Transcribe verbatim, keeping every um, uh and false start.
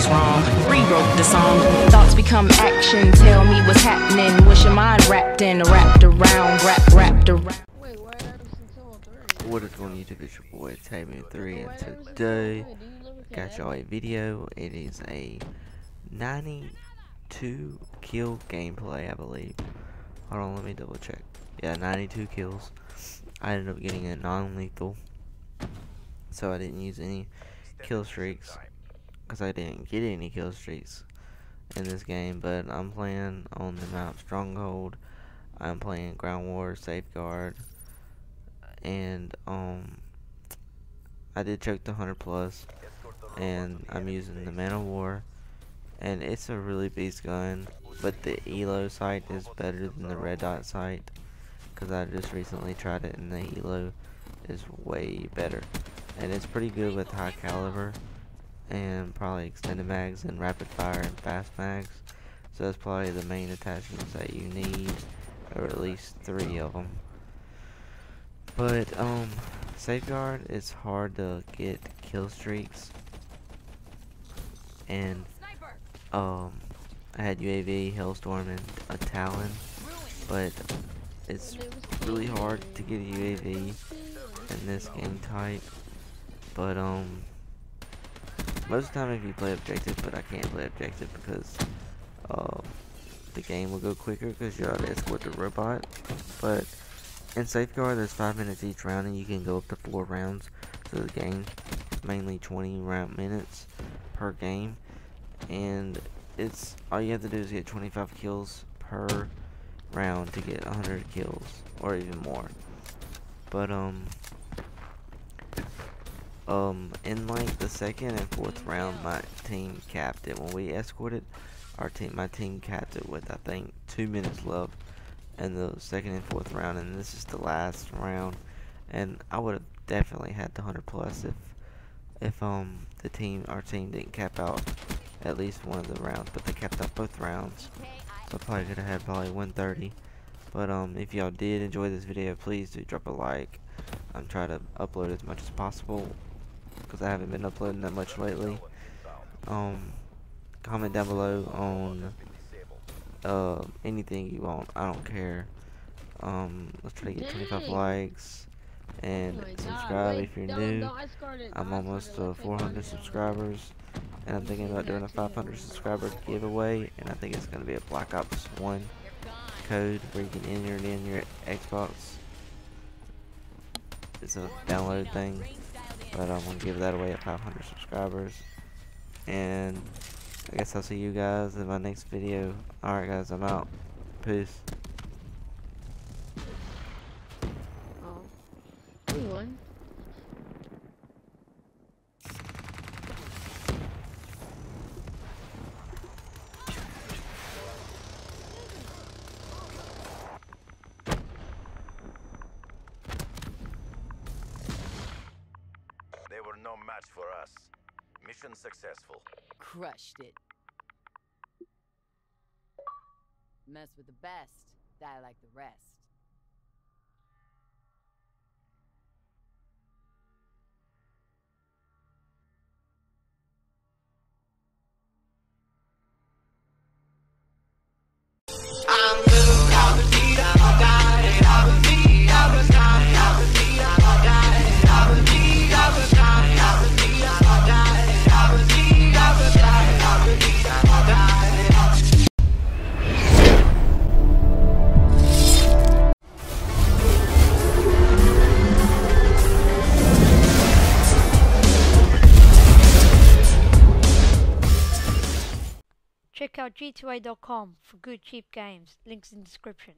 she's wrong. Rewrote the song. Thoughts become action. Tell me what's happening. Wish your mind wrapped in, wrapped around, wrapped, wrapped around. Wait, why are you What is going on YouTube? It's your boy Taymoon three, and today I got y'all a video. It is a ninety-two kill gameplay, I believe. Hold on, let me double check. Yeah, ninety-two kills. I ended up getting a non-lethal, so I didn't use any kill streaks because I didn't get any kill streaks in this game. But I'm playing on the map Stronghold. I'm playing Ground War, Safeguard, and um, I did check the one hundred plus, and I'm using the Man of War, and it's a really beast gun. But the E L O sight is better than the red dot sight, because I just recently tried it, and the E L O is way better, and it's pretty good with high caliber and probably extended mags and rapid fire and fast mags. So that's probably the main attachments that you need, or at least three of them. But um Safeguard, it's hard to get kill streaks, and um I had U A V, Hellstorm, and a Talon, but it's really hard to get a U A V in this game type. But um, most of the time if you play objective, but I can't play objective because uh, the game will go quicker because you already escort the robot. But in Safeguard, there's five minutes each round, and you can go up to four rounds. So the game, mainly twenty round minutes per game, and it's all you have to do is get twenty-five kills per round to get one hundred kills or even more. But um um in like the second and fourth round, my team capped it. When we escorted, our team my team capped it with, I think, two minutes left in the second and fourth round, and this is the last round, and I would have definitely had the one hundred plus if if um the team our team didn't cap out at least one of the rounds. But they kept up both rounds, so I probably could have had probably one thirty. But um if y'all did enjoy this video, please do drop a like. I'm trying to upload as much as possible because I haven't been uploading that much lately. Um comment down below on uh anything you want, I don't care. Um let's try to get twenty-five likes, and subscribe if you're new. I'm almost to four hundred subscribers, and I'm thinking about doing a five hundred subscriber giveaway, and I think it's going to be a Black Ops one code where you can enter it in your Xbox. It's a download thing, but I'm going to give that away at five hundred subscribers, and I guess I'll see you guys in my next video. Alright guys, I'm out. Peace. Oh, we won. No match for us. Mission successful. Crushed it. Mess with the best, die like the rest. Check out G two A dot com for good cheap games. Links in description.